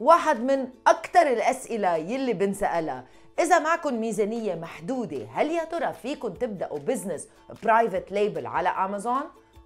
واحد من أكتر الأسئلة يلي بنسألها، إذا معكم ميزانية محدودة هل يا ترى فيكم تبدأوا بزنس برايفت ليبل على أمازون؟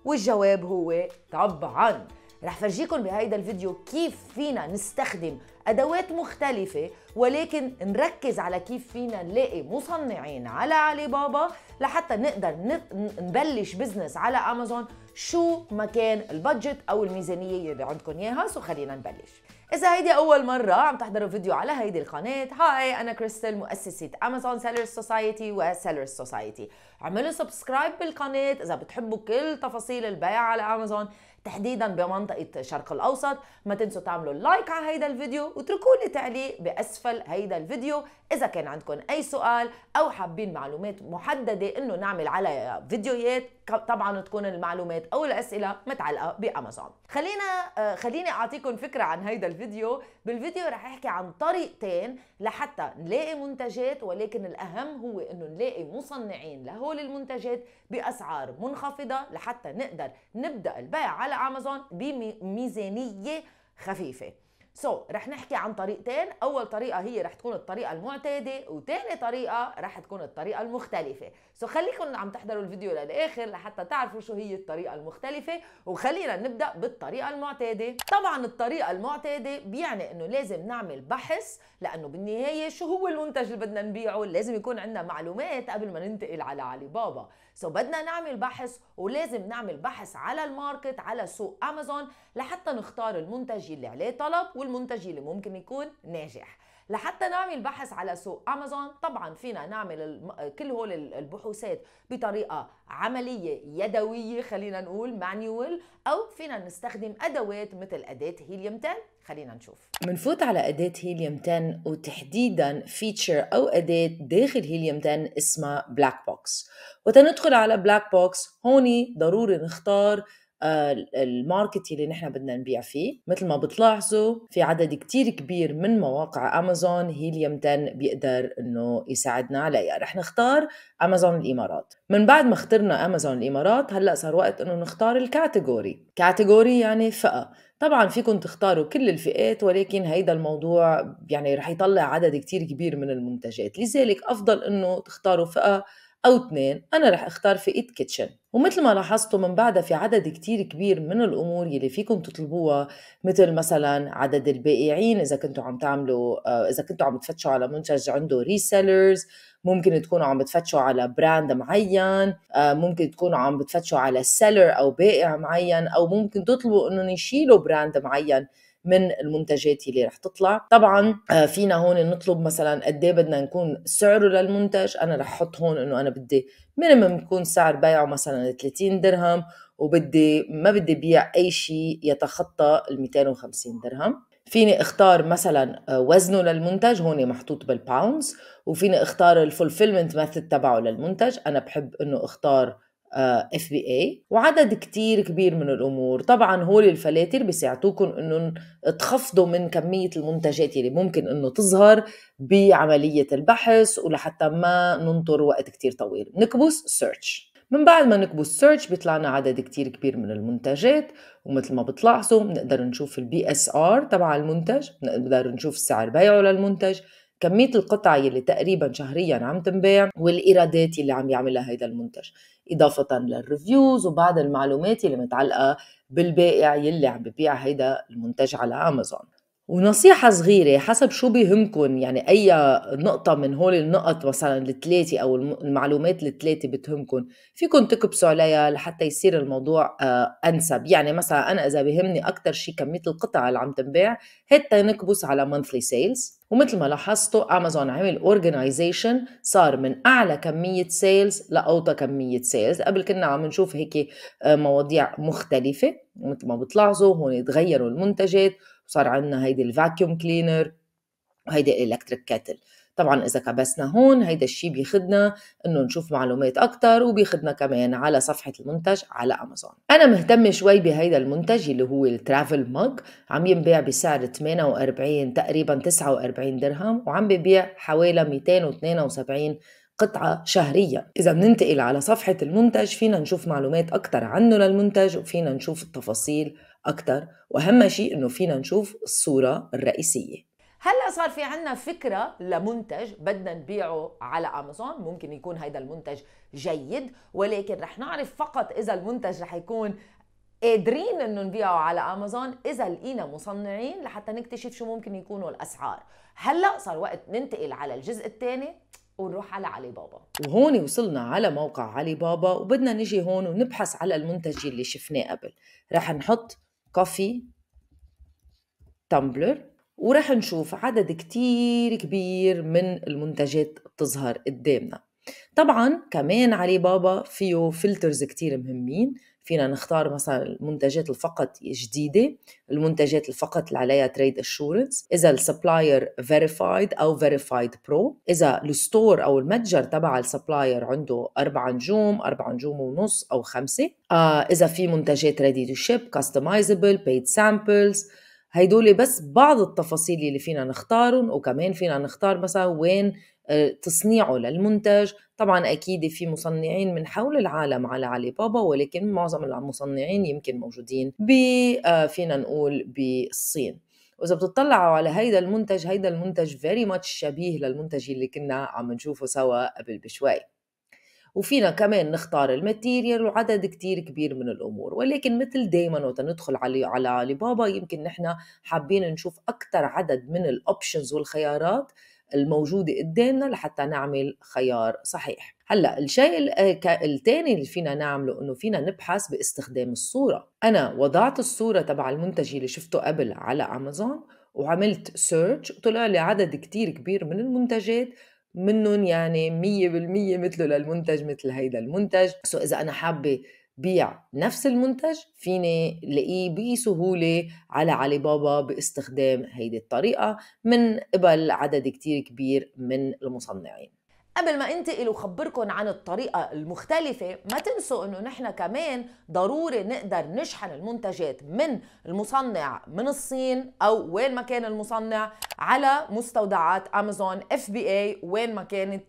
والجواب هو طبعاً. رح فرجيكم بهيدا الفيديو كيف فينا نستخدم أدوات مختلفة، ولكن نركز على كيف فينا نلاقي مصنعين على علي بابا لحتى نقدر نبلش بزنس على أمازون شو ما كان البادجت أو الميزانية اللي عندكم إياها. سو خلينا نبلش. إذا هيدي أول مرة عم تحضروا فيديو على هيدي القناة، هاي أنا كريستل مؤسسة أمازون سيلرز سوسايتي وسيلرز سوسايتي. اعملوا سبسكرايب بالقناة إذا بتحبوا كل تفاصيل البيع على أمازون تحديداً بمنطقة الشرق الأوسط. ما تنسوا تعملوا لايك على هيدا الفيديو وتركولي تعليق بأسفل هيدا الفيديو إذا كان عندكم أي سؤال أو حابين معلومات محددة إنه نعمل على فيديوهات، طبعاً تكون المعلومات أو الأسئلة متعلقة بأمازون. خليني أعطيكم فكرة عن هيدا الفيديو. بالفيديو رح أحكي عن طريقتين لحتى نلاقي منتجات، ولكن الأهم هو إنه نلاقي مصنعين لهول المنتجات بأسعار منخفضة لحتى نقدر نبدأ البيع على أمازون بميزانية خفيفة. رح نحكي عن طريقتين، أول طريقة هي رح تكون الطريقة المعتادة وتاني طريقة رح تكون الطريقة المختلفة. خليكم عم تحضروا الفيديو للآخر لحتى تعرفوا شو هي الطريقة المختلفة، وخلينا نبدأ بالطريقة المعتادة. طبعا الطريقة المعتادة بيعني إنه لازم نعمل بحث، لأنه بالنهاية شو هو المنتج اللي بدنا نبيعه لازم يكون عندنا معلومات قبل ما ننتقل على علي بابا. بدنا نعمل بحث، ولازم نعمل بحث على الماركت على سوق أمازون لحتى نختار المنتج اللي عليه طلب والمنتج اللي ممكن يكون ناجح. لحتى نعمل بحث على سوق أمازون طبعا فينا نعمل كل هول البحوثات بطريقة عملية يدوية، خلينا نقول مانيوال، أو فينا نستخدم أدوات مثل أداة هيليوم 10. خلينا نشوف. منفوت على أداة هيليوم 10 وتحديدا فيتشر أو أداة داخل هيليوم 10 اسمها بلاك بوكس. وتندخل على بلاك بوكس هوني ضروري نختار الماركت اللي نحن بدنا نبيع فيه. مثل ما بتلاحظوا في عدد كتير كبير من مواقع أمازون هيليوم 10 بيقدر إنه يساعدنا عليها. رح نختار أمازون الإمارات. من بعد ما اخترنا أمازون الإمارات هلأ صار وقت إنه نختار الكاتيجوري. كاتيجوري يعني فئة، طبعا فيكم تختاروا كل الفئات، ولكن هيدا الموضوع يعني رح يطلع عدد كتير كبير من المنتجات، لذلك أفضل إنه تختاروا فئة أو اثنين. أنا رح اختار فئة كيتشن، ومثل ما لاحظتوا من بعدها في عدد كتير كبير من الأمور يلي فيكم تطلبوها، مثل مثلا عدد البائعين إذا كنتوا عم تعملوا إذا كنتوا عم تفتشوا على منتج عنده ريسيلرز، ممكن تكونوا عم بتفتشوا على براند معين، ممكن تكونوا عم بتفتشوا على سيلر أو بائع معين، أو ممكن تطلبوا إنهم يشيلوا براند معين من المنتجات اللي رح تطلع. طبعا فينا هون نطلب مثلا قد ايه بدنا نكون سعره للمنتج. انا رح احط هون انه انا بدي مينيمم يكون سعر بيعه مثلا 30 درهم، وبدي ما بدي بيع اي شيء يتخطى ال 250 درهم. فيني اختار مثلا وزنه للمنتج، هون محطوط بالباوندز، وفيني اختار الفولفيلمنت ميثود تبعه للمنتج، انا بحب انه اختار FBA، وعدد كتير كبير من الأمور. طبعا هول الفلاتر بيساعدوكم إنه تخفضوا من كمية المنتجات اللي ممكن إنه تظهر بعملية البحث، ولحتى ما ننطر وقت كتير طويل. نكبس search. من بعد ما نكبس search بيطلعنا عدد كتير كبير من المنتجات، ومثل ما بتلاحظوا بنقدر نشوف الBSR تبع المنتج، بنقدر نشوف السعر بيعه للمنتج، كمية القطع يلي تقريبا شهريا عم تنباع، والإيرادات اللي عم يعملها هيدا المنتج، إضافة للريفيوز وبعض المعلومات اللي متعلقة بالبائع يلي عم ببيع هيدا المنتج على أمازون. ونصيحة صغيرة حسب شو بيهمكن، يعني أي نقطة من هول النقط مثلا الثلاثة أو المعلومات الثلاثة بتهمكن فيكن تكبسوا عليها لحتى يصير الموضوع أنسب. يعني مثلا أنا إذا بيهمني أكتر شي كمية القطع اللي عم تنباع، حتى نكبس على monthly sales. ومثل ما لاحظتوا أمازون عمل organization، صار من أعلى كمية sales لأوطى كمية sales. قبل كنا عم نشوف هيك مواضيع مختلفة، ومثل ما بتلاحظوا هون تغيروا المنتجات وصار عندنا هيدي الفاكيوم كلينر وهيدي الإلكتريك كاتل. طبعا إذا كبسنا هون هيدا الشيء بيخدنا إنه نشوف معلومات أكتر، وبيخدنا كمان على صفحة المنتج على أمازون. أنا مهتمة شوي بهيدا المنتج اللي هو الترافل مج، عم ينباع بسعر 48 تقريبا 49 درهم، وعم ببيع حوالي 272 قطعة شهريا. إذا بننتقل على صفحة المنتج فينا نشوف معلومات أكتر عنه للمنتج، وفينا نشوف التفاصيل أكتر، وأهم شيء إنه فينا نشوف الصورة الرئيسية. هلأ صار في عنا فكرة لمنتج بدنا نبيعه على أمازون، ممكن يكون هيدا المنتج جيد، ولكن رح نعرف فقط إذا المنتج رح يكون قادرين إنه نبيعه على أمازون إذا لقينا مصنعين لحتى نكتشف شو ممكن يكونوا الأسعار. هلأ صار وقت ننتقل على الجزء الثاني ونروح على علي بابا، وهون وصلنا على موقع علي بابا وبدنا نجي هون ونبحث على المنتج اللي شفناه قبل. رح نحط كوفي تمبلر ورح نشوف عدد كتير كبير من المنتجات بتظهر قدامنا. طبعا كمان علي بابا فيه فلترز كتير مهمين، فينا نختار مثلا المنتجات الفقط جديدة، المنتجات الفقط اللي عليها تريد اشورنس، إذا السبلاير فيريفايد أو فيريفايد برو، إذا الستور أو المتجر تبع السبلاير عنده 4 نجوم، 4 نجوم ونص أو 5، إذا في منتجات ريدي تو شيب، كاستمايزبل، بيد سامبلز. هيدول بس بعض التفاصيل اللي فينا نختارهم، وكمان فينا نختار مثلا وين تصنيعه للمنتج. طبعا أكيد في مصنعين من حول العالم على علي بابا، ولكن معظم المصنعين يمكن موجودين فينا نقول بالصين. وإذا بتطلعوا على هيدا المنتج very much شبيه للمنتج اللي كنا عم نشوفه سوا قبل بشوي. وفينا كمان نختار الماتيريال وعدد كتير كبير من الأمور، ولكن مثل دايما وتندخل على علي بابا يمكن نحن حابين نشوف أكتر عدد من الأوبشنز والخيارات الموجودة قدامنا لحتى نعمل خيار صحيح. هلأ الشيء الثاني اللي فينا نعمله إنه فينا نبحث باستخدام الصورة. أنا وضعت الصورة تبع المنتج اللي شفته قبل على أمازون وعملت سيرش وطلع لي عدد كتير كبير من المنتجات، منهم يعني 100% مثله للمنتج مثل هيدا المنتج. سو إذا أنا حابة بيع نفس المنتج فيني لقيه بسهولة على علي بابا باستخدام هيدي الطريقة من قبل عدد كتير كبير من المصنعين. قبل ما انتقل وخبركن عن الطريقة المختلفة، ما تنسوا انه نحن كمان ضروري نقدر نشحن المنتجات من المصنع من الصين او وين ما كان المصنع على مستودعات امازون FBA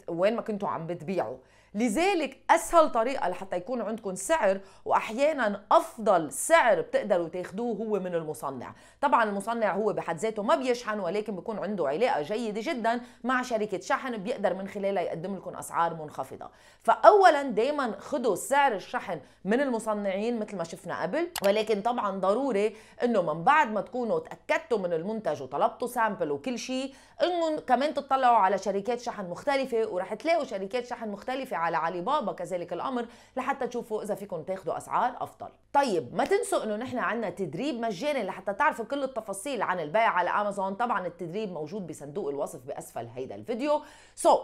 وين ما كنتوا عم بتبيعوا. لذلك اسهل طريقة لحتى يكون عندكم سعر واحيانا افضل سعر بتقدروا تاخدوه هو من المصنع. طبعا المصنع هو بحد ذاته ما بيشحن، ولكن بيكون عنده علاقة جيدة جدا مع شركة شحن بيقدر من خلالها يقدم لكم اسعار منخفضة. فاولا دايما خدوا سعر الشحن من المصنعين مثل ما شفنا قبل، ولكن طبعا ضروري انه من بعد ما تكونوا تأكدتوا من المنتج وطلبتوا سامبل وكل شيء انه كمان تطلعوا على شركات شحن مختلفة، ورح تلاقوا شركات شحن مختلفة على علي بابا كذلك الامر لحتى تشوفوا اذا فيكم تاخذوا اسعار افضل. طيب ما تنسوا انه نحن عندنا تدريب مجاني لحتى تعرفوا كل التفاصيل عن البيع على امازون. طبعا التدريب موجود بصندوق الوصف باسفل هيدا الفيديو.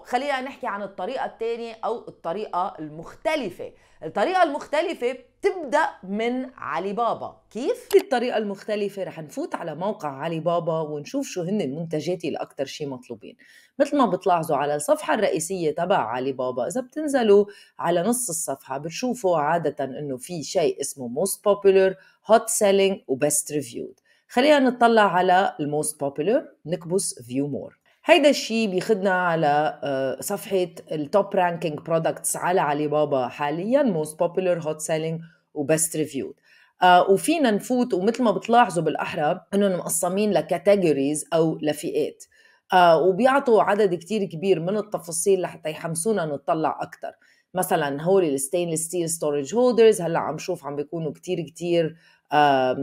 خلينا نحكي عن الطريقه الثانيه او الطريقه المختلفه. الطريقه المختلفه تبدأ من علي بابا. كيف؟ بالطريقة المختلفة رح نفوت على موقع علي بابا ونشوف شو هن المنتجات اللي أكتر شي مطلوبين. مثل ما بتلاحظوا على الصفحة الرئيسية تبع علي بابا إذا بتنزلوا على نص الصفحة بتشوفوا عادة إنه في شيء اسمه most popular, hot selling و best reviewed. خلينا نطلع على most popular، نكبس view more. هيدا الشيء بيخدنا على صفحة التوب رانكينج برودكتس على علي بابا حاليا، موست بوبولر، هوت سيلينج وبست ريفيود. وفينا نفوت ومثل ما بتلاحظوا بالاحرى انهم مقسمين لكاتيجوريز او لفئات، وبيعطوا عدد كتير كبير من التفاصيل لحتى يحمسونا نطلع اكثر. مثلا هول الستينلس ستيل ستورج هولدرز هلا عم شوف عم بيكونوا كتير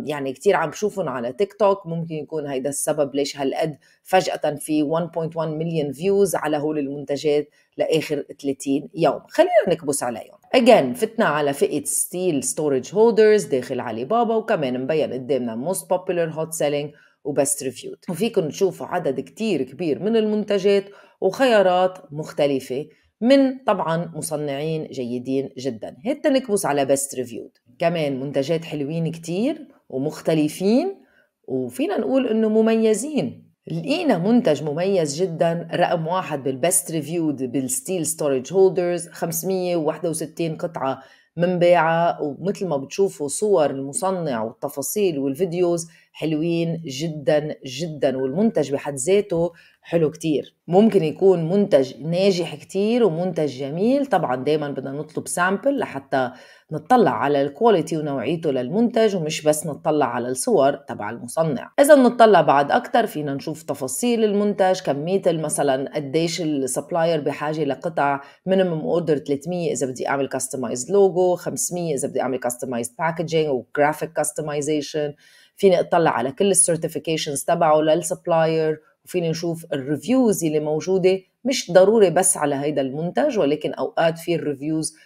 يعني كتير عم بشوفهم على تيك توك، ممكن يكون هيدا السبب ليش هالقد فجأة في 1.1 مليون فيوز على هول المنتجات لآخر 30 يوم. خلينا نكبس عليهم. Again فتنا على فئة ستيل ستورج هولدرز داخل علي بابا، وكمان مبين قدامنا most popular, hot selling وبست ريفيود، وفيكم تشوفوا عدد كتير كبير من المنتجات وخيارات مختلفة من طبعا مصنعين جيدين جدا. هيدا نكبس على بست ريفيود، كمان منتجات حلوين كتير ومختلفين وفينا نقول انه مميزين. لقينا منتج مميز جدا رقم 1 بالبست ريفيود بالستيل ستورج هولدرز، 561 قطعة منباعة، ومثل ما بتشوفوا صور المصنع والتفاصيل والفيديوز حلوين جدا جدا، والمنتج بحد ذاته حلو كتير. ممكن يكون منتج ناجح كتير ومنتج جميل، طبعا دايما بدنا نطلب سامبل لحتى نطلع على الكواليتي ونوعيته للمنتج، ومش بس نطلع على الصور تبع المصنع. اذا نطلع بعد اكتر فينا نشوف تفاصيل المنتج، كمية مثلا قديش السبلاير بحاجة لقطع، مينيمم اوردر 300 اذا بدي اعمل كاستمايز لوجو، 500 اذا بدي اعمل كاستمايز باكجينج وجرافيك كاستمايزيشن. فيني اطلع على كل السيرتيفيكيشنز تبعه للسبلاير، وفيني نشوف الريفيوز اللي موجودة، مش ضروري بس على هيدا المنتج، ولكن اوقات في الريفيوز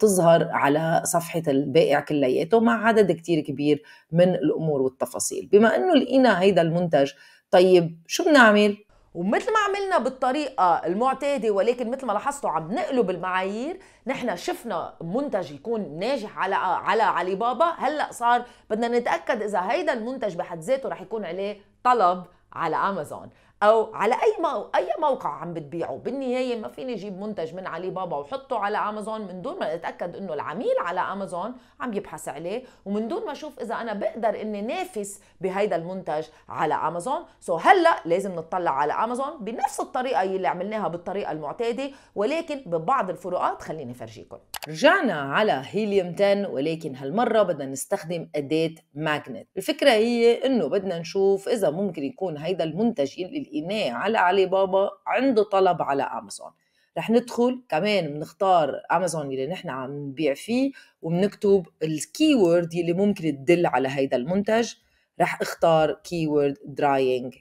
تظهر على صفحة البائع كلياته مع عدد كتير كبير من الامور والتفاصيل. بما انه لقينا هيدا المنتج، طيب شو بنعمل؟ ومثل ما عملنا بالطريقة المعتادة، ولكن مثل ما لاحظتوا عم نقلب المعايير. نحن شفنا منتج يكون ناجح على علي بابا، هلا صار بدنا نتأكد إذا هيدا المنتج بحد ذاته رح يكون عليه طلب على أمازون أو على أي موقع عم بتبيعه. بالنهاية ما فيني أجيب منتج من علي بابا وحطه على أمازون من دون ما أتأكد إنه العميل على أمازون عم يبحث عليه، ومن دون ما أشوف إذا أنا بقدر إني نافس بهيدا المنتج على أمازون. هلا لازم نطلع على أمازون بنفس الطريقة اللي عملناها بالطريقة المعتادة، ولكن ببعض الفروقات خليني فرجيكم. رجعنا على هيليوم 10، ولكن هالمرة بدنا نستخدم أداة ماجنت. الفكرة هي إنه بدنا نشوف إذا ممكن يكون هيدا المنتج اللي لقيناه على علي بابا عنده طلب على أمازون. رح ندخل كمان بنختار أمازون اللي نحن عم نبيع فيه، وبنكتب الكيورد اللي ممكن تدل على هيدا المنتج. رح اختار كيورد دراينج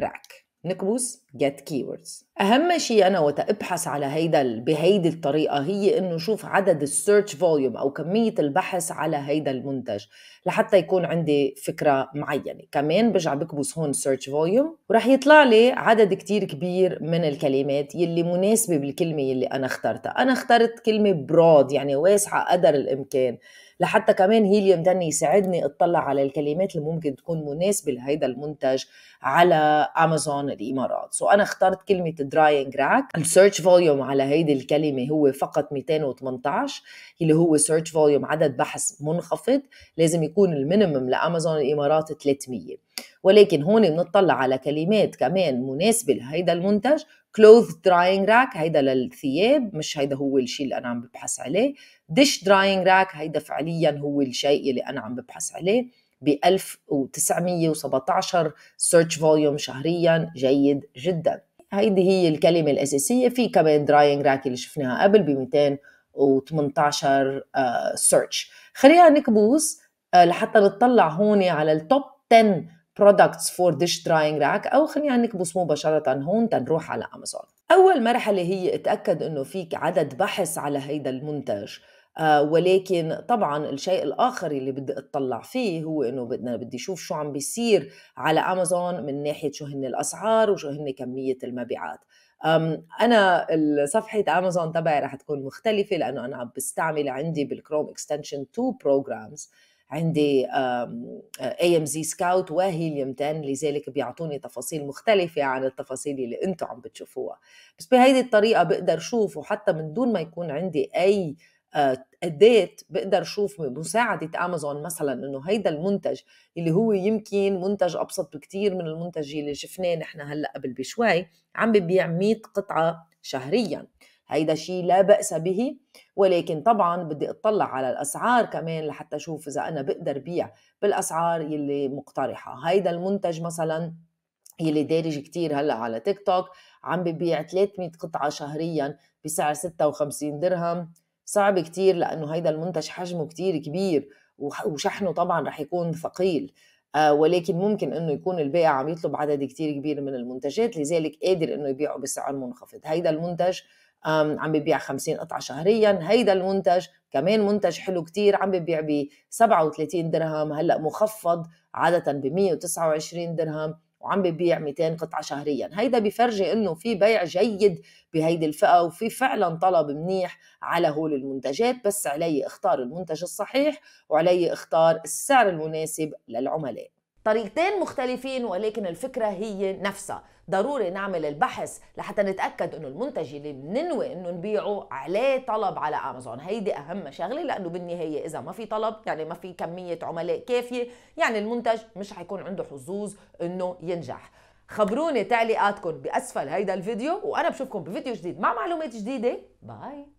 راك، نكبس get keywords. اهم شيء انا وقت ابحث على هيدا بهيدي الطريقه هي انه شوف عدد السيرش فوليوم او كميه البحث على هيدا المنتج لحتى يكون عندي فكره معينه. كمان برجع بكبس هون سيرش فوليوم، وراح يطلع لي عدد كتير كبير من الكلمات يلي مناسبه بالكلمه يلي انا اخترتها. انا اخترت كلمه برود يعني واسعه قدر الامكان، لحتى كمان هيليوم 10 يساعدني اطلع على الكلمات اللي ممكن تكون مناسبه لهيدا المنتج على امازون الامارات. انا اخترت كلمه دراينج راك، السيرش فوليوم على هيدي الكلمه هو فقط 218 اللي هو سيرش فوليوم عدد بحث منخفض، لازم يكون المينيمم لامازون الامارات 300. ولكن هون بنطلع على كلمات كمان مناسبه لهيدا المنتج. كلوث دراينج راك، هيدا للثياب، مش هيدا هو الشيء اللي انا عم ببحث عليه. ديش دراينج راك، هيدا فعليا هو الشيء اللي انا عم ببحث عليه. ب 1917 سيرش فوليوم شهريا، جيد جدا. هيدي هي الكلمه الاساسيه. في كمان دراينج راك اللي شفناها قبل ب 218 سيرش. خلينا نكبوس لحتى نطلع هون على التوب 10 برودكتس فور ديش دراينج راك، او خلينا نكبوس مباشره هون تنروح على امازون. اول مرحله هي اتاكد انه فيك عدد بحث على هيدا المنتج، ولكن طبعا الشيء الاخر اللي بدي اطلع فيه هو انه بدي اشوف شو عم بيصير على امازون من ناحيه شو هن الاسعار وشو هن كميه المبيعات. انا صفحه امازون تبعي رح تكون مختلفه، لانه انا عم بستعمل عندي بالكروم اكستنشن 2 بروجرامز، عندي MZ Scout وهيليوم 10، لذلك بيعطوني تفاصيل مختلفة عن التفاصيل اللي انتم عم بتشوفوها. بس بهيدي الطريقة بقدر شوف، وحتى من دون ما يكون عندي اي أداة بقدر شوف بمساعدة أمازون مثلا إنه هيدا المنتج اللي هو يمكن منتج أبسط بكتير من المنتج اللي شفناه نحن هلا قبل بشوي، عم ببيع 100 قطعة شهريا. هيدا شيء لا بأس به، ولكن طبعا بدي اطلع على الأسعار كمان لحتى أشوف إذا أنا بقدر بيع بالأسعار اللي مقترحة. هيدا المنتج مثلا يلي دارج كتير هلا على تيك توك عم ببيع 300 قطعة شهريا بسعر 56 درهم. صعب كتير لأنه هيدا المنتج حجمه كتير كبير وشحنه طبعا رح يكون ثقيل، ولكن ممكن انه يكون البائع عم يطلب عدد كتير كبير من المنتجات، لذلك قادر انه يبيعه بسعر منخفض. هيدا المنتج عم ببيع 50 قطعة شهريا. هيدا المنتج كمان منتج حلو كتير، عم ببيع ب 37 درهم، هلأ مخفض عادة ب 129 درهم، وعم ببيع 200 قطعة شهريا. هيدا بفرجي انه في بيع جيد بهيدي الفئة، وفي فعلا طلب منيح على هول المنتجات، بس علي اختار المنتج الصحيح وعلي اختار السعر المناسب للعملاء. طريقتين مختلفين ولكن الفكرة هي نفسها. ضروري نعمل البحث لحتى نتأكد انه المنتج اللي بننوي انه نبيعه عليه طلب على امازون، هيدي اهم شغلة، لانه بالنهاية اذا ما في طلب يعني ما في كمية عملاء كافية، يعني المنتج مش حيكون عنده حظوظ انه ينجح. خبروني تعليقاتكم باسفل هيدا الفيديو، وانا بشوفكم بفيديو جديد مع معلومات جديدة. باي.